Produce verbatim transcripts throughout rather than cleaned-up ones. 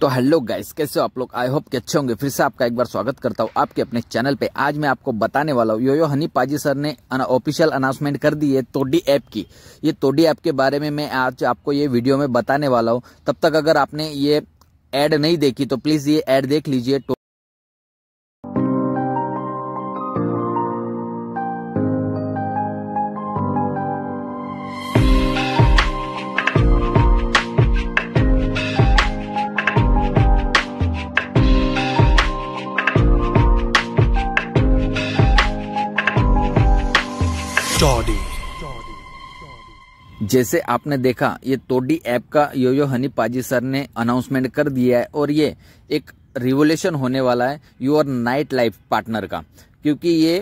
तो hello guys, कैसे हो आप लोग? आई होप कि अच्छे होंगे। फिर से आपका एक बार स्वागत करता हूँ आपके अपने चैनल पे। आज मैं आपको बताने वाला हूँ, योयो हनी पाजी सर ने ऑफिशियल अनाउंसमेंट कर दी है तोडी ऐप की। ये तोडी ऐप के बारे में मैं आज आपको ये वीडियो में बताने वाला हूँ। तब तक अगर आपने ये ऐड नहीं देखी तो प्लीज ये ऐड देख लीजिए। टोडी जैसे आपने देखा, ये तोडी ऐप का योयो हनी पाजी सर ने अनाउंसमेंट कर दिया है और ये एक रिवोल्यूशन होने वाला है योर नाइट लाइफ पार्टनर का, क्योंकि ये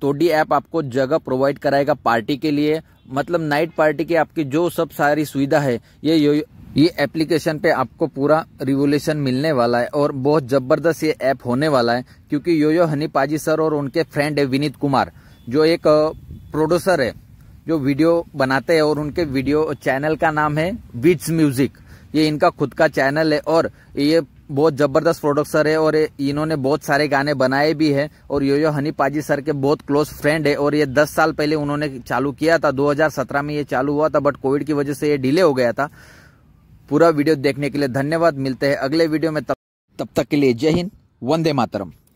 तोडी ऐप आपको जगह प्रोवाइड कराएगा पार्टी के लिए। मतलब नाइट पार्टी की आपकी जो सब सारी सुविधा है, ये यो ये एप्लीकेशन पे आपको पूरा रिवोल्यूशन मिलने वाला है और बहुत जबरदस्त ये ऐप होने वाला है। क्योंकि योयो हनी पाजी सर और उनके फ्रेंड है विनीत कुमार, जो एक प्रोड्यूसर है, जो वीडियो बनाते हैं और उनके वीडियो चैनल का नाम है बीट्स म्यूजिक। ये इनका खुद का चैनल है और ये बहुत जबरदस्त प्रोड्यूसर है और इन्होंने बहुत सारे गाने बनाए भी हैं और योयो हनी पाजी सर के बहुत क्लोज फ्रेंड है। और ये दस साल पहले उन्होंने चालू किया था, दो हज़ार सत्रह में ये चालू हुआ था, बट कोविड की वजह से ये डिले हो गया था। पूरा वीडियो देखने के लिए धन्यवाद। मिलते हैं अगले वीडियो में, तब तब तक के लिए जय हिंद, वंदे मातरम।